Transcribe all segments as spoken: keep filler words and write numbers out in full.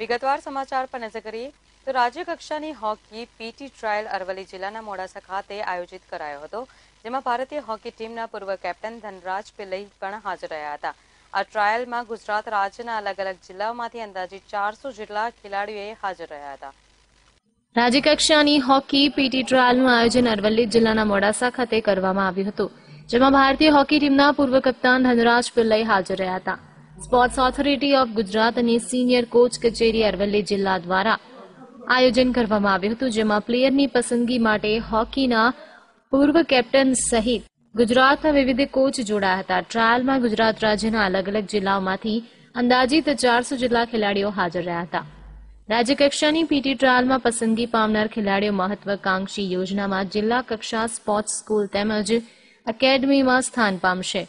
विगतवार समाचार पर नजर करिए तो राज्य कक्षा की हॉकी पीटी ट्रायल अरवली जिला मोडासा खाते आयोजित करायो हतो, जेमां भारतीय हॉकी टीमना पूर्व कैप्टन धनराज पिल्लई पण हाजर रह्या हता। आ ट्रायल में गुजरात राज्यना अलग अलग जिल्लाओमांथी अंदाजे चार सौ जेटला खिलाड़ीओ हाजर रह्या हता। राज्य कक्षानी हॉकी पीटी ट्रायल आयोजन अरवली जिल्लाना मोडासा खाते करवामां आव्युं हतुं, जेमां भारतीय हॉकी टीमना पूर्व कप्तान धनराज पिल्लई हाजर रह्या हता। स्पोर्ट्स ऑथोरिटी ऑफ गुजरात अने सीनियर कोच कचेरी अरवली जिल्ला द्वारा आयोजन करवामां आव्युं हतुं, जेमां प्लेयरनी पसंदगी माटे हॉकीना पूर्व कैप्टन सहित गुजरातना विविध कोच जोड़ाया हता। ट्रायलमां गुजरात राज्यना अलग अलग जिल्लाओमांथी अंदाजित चार सौ जेटला खिलाड़ीओ हाजर रह्या हता। राज्य कक्षानी पीटी ट्रायलमां पसंदगी पामनार खिलाड़ीओ महत्वाकांक्षी योजनामां जिल्ला कक्षा स्पोर्ट्स स्कूल તેમજ एकेडमी में स्थान पामशे,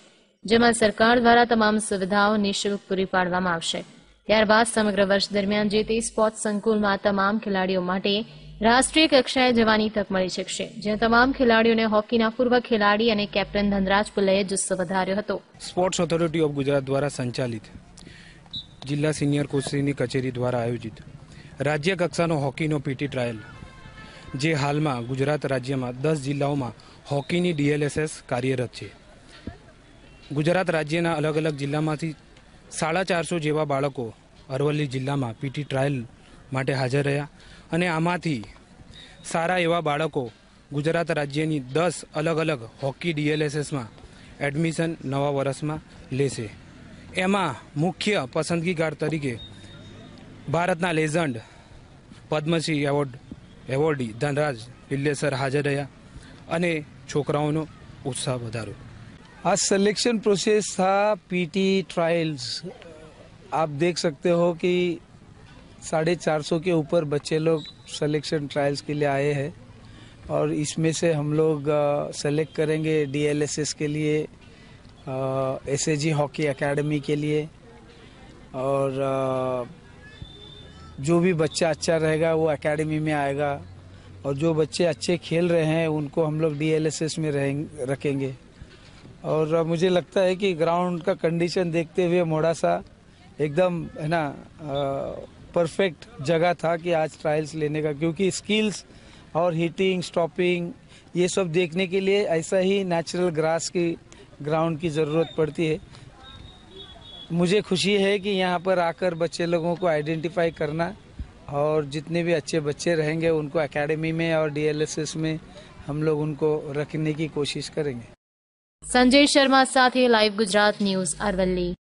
जेमां सरकार द्वारा तमाम सुविधाओं निःशुल्क पूरी पाडवामां आवशे। त्यारबाद समग्र वर्ष दरमियान जे ते स्पोर्ट्स संकुल में तमाम खिलाड़ियों माटे राष्ट्रीय कक्षाए जवानी तक मळी शकशे, जे तमाम खिलाड़ियोंने हॉकीना पूर्व खिलाड़ी अने कैप्टन धनराज पिल्लईए जुस्सो वधार्यो हतो। स्पोर्ट्स ऑथोरिटी ऑफ गुजरात द्वारा संचालित जिला सीनियर कोचनी कचेरी द्वारा आयोजित राज्य कक्षानो हॉकीनो पीटी ट्रायल जे हाल में गुजरात राज्य में दस जिल्लाओं में हॉकी नी डी एल एस एस कार्यरत है। गुजरात राज्य अलग अलग जिला में साढ़ा चार सौ जेवा बाळको अरवली जिला में पीटी ट्रायल माटे हाजर रह्या अने आमांथी सारा एवा बाळको गुजरात राज्य नी दस अलग अलग hockey D L S S में एडमिशन नवा वर्ष में लेशे। एमां मुख्य पसंदगीकार तरीके भारतना legend Padmashri award awardee Dhanraj Pillai sir हाजर रह्या अने छोकराओनो उत्साह वधारो। आ सिलेक्शन प्रोसेस था पीटी ट्रायल्स, आप देख सकते हो कि साढ़े चार सौ के ऊपर बच्चे लोग सिलेक्शन ट्रायल्स के लिए आए हैं और इसमें से हम लोग सेलेक्ट करेंगे डी एल एस एस के लिए, S A G hockey academy के लिए, और आ, जो भी बच्चा अच्छा रहेगा वो एकेडमी में आएगा और जो बच्चे अच्छे खेल रहे हैं उनको हम लोग डी एल एस एस में रहेंगे रखेंगे। और मुझे लगता है कि ग्राउंड का कंडीशन देखते हुए मोडासा एकदम है ना परफेक्ट जगह था कि आज ट्रायल्स लेने का, क्योंकि स्किल्स और हीटिंग स्टॉपिंग ये सब देखने के लिए ऐसा ही नेचुरल ग्रास की ग्राउंड की ज़रूरत पड़ती है। मुझे खुशी है कि यहाँ पर आकर बच्चे लोगों को आइडेंटिफाई करना और जितने भी अच्छे बच्चे रहेंगे उनको एकेडमी में और डी एल एस एस में हम लोग उनको रखने की कोशिश करेंगे। संजय शर्मा साथ ही लाइव गुजरात न्यूज़ अरवली।